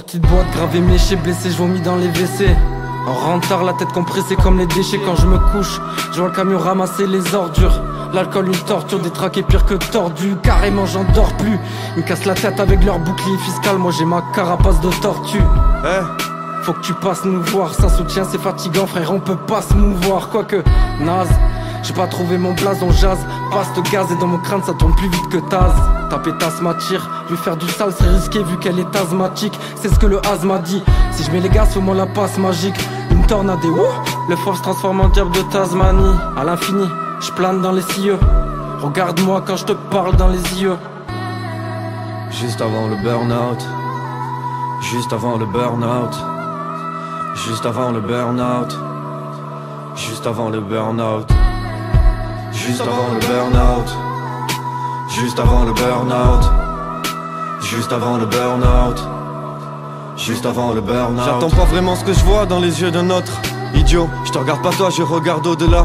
sortie de boîte, grave éméché, blessé, je vomis dans les WC. En rentard, la tête compressée comme les déchets. Quand je me couche, je vois le camion ramasser les ordures. L'alcool une torture, des traqués pire que tordu. Carrément j'endors plus, ils me cassent la tête avec leur bouclier fiscal. Moi j'ai ma carapace de tortue. Faut que tu passes nous voir, ça soutient c'est fatigant frère, on peut pas se mouvoir. Quoique naze, j'ai pas trouvé mon blason, jazz passe de gaz et dans mon crâne ça tourne plus vite que Taz. Ta pétasse m'attire, lui faire du sale c'est risqué vu qu'elle est asthmatique. C'est ce que le has m'a dit, si je mets les gaz au moins la passe magique. Une tornade et wouh, le fort se transforme en diable de Tasmanie. À l'infini, je plane dans les cieux, regarde-moi quand je te parle dans les yeux. Juste avant le burn-out, juste avant le burn-out, juste avant le burn-out, juste avant le burn-out, juste avant le burn-out, juste avant le burn-out, juste avant le burn-out, juste avant le burn-out. J'attends pas vraiment ce que je vois dans les yeux d'un autre. Idiot, je te regarde pas toi, je regarde au-delà.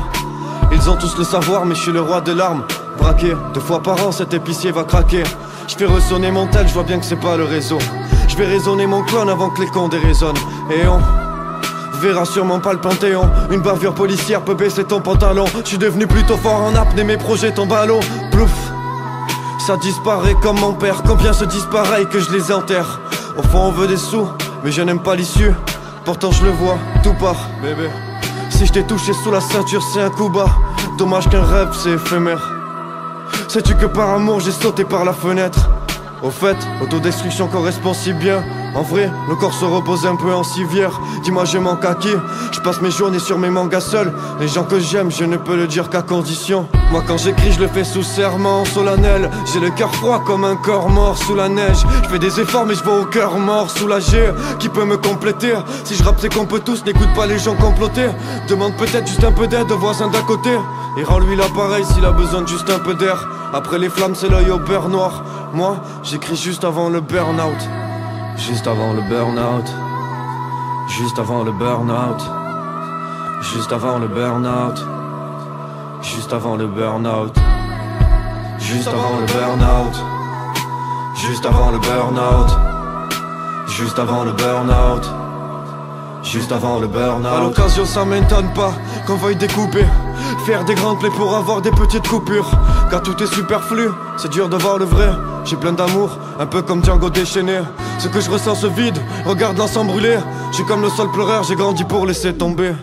Ils ont tous le savoir mais je suis le roi de l'arme. Braqué, 2 fois par an cet épicier va craquer. Je fais ressonner mon tel, je vois bien que c'est pas le réseau. Je vais raisonner mon clone avant que les cons déraisonnent. Et on verra sûrement pas le panthéon. Une bavure policière peut baisser ton pantalon. Je suis devenu plutôt fort en apnée, mes projets tombent à l'eau. Plouf, ça disparaît comme mon père. Combien se disent pareil que je les enterre. Au fond on veut des sous, mais je n'aime pas l'issue. Pourtant je le vois, tout part, bébé. Si je t'ai touché sous la ceinture, c'est un coup bas. Dommage qu'un rêve, c'est éphémère. Sais-tu que par amour, j'ai sauté par la fenêtre? Au fait, autodestruction correspond si bien. En vrai, le corps se repose un peu en civière. Dis-moi, je manque à qui? Je passe mes journées sur mes mangas seuls. Les gens que j'aime, je ne peux le dire qu'à condition. Moi, quand j'écris, je le fais sous serment solennel. J'ai le cœur froid comme un corps mort sous la neige. Je fais des efforts, mais je vois au cœur mort soulagé. Qui peut me compléter? Si je rappe, c'est qu'on peut tous. N'écoute pas les gens complotés. Demande peut-être juste un peu d'aide au voisin d'à côté. Et rends-lui l'appareil s'il a besoin de juste un peu d'air. Après les flammes, c'est l'œil au beurre noir. Moi, j'écris juste avant le burn-out. Juste avant le burn-out. Juste avant le burn-out. Juste avant le burn-out. Juste avant le burn-out. Juste avant le burn-out. Juste avant le burn-out. Juste avant le burn-out. Juste avant le burn-out. À l'occasion, ça m'étonne pas qu'on veuille découper. Faire des grandes plaies pour avoir des petites coupures. Car tout est superflu, c'est dur de voir le vrai. J'ai plein d'amour, un peu comme Django déchaîné. Ce que je ressens se vide, regarde l'ensemble brûler. J'suis comme le sol pleureur, j'ai grandi pour laisser tomber.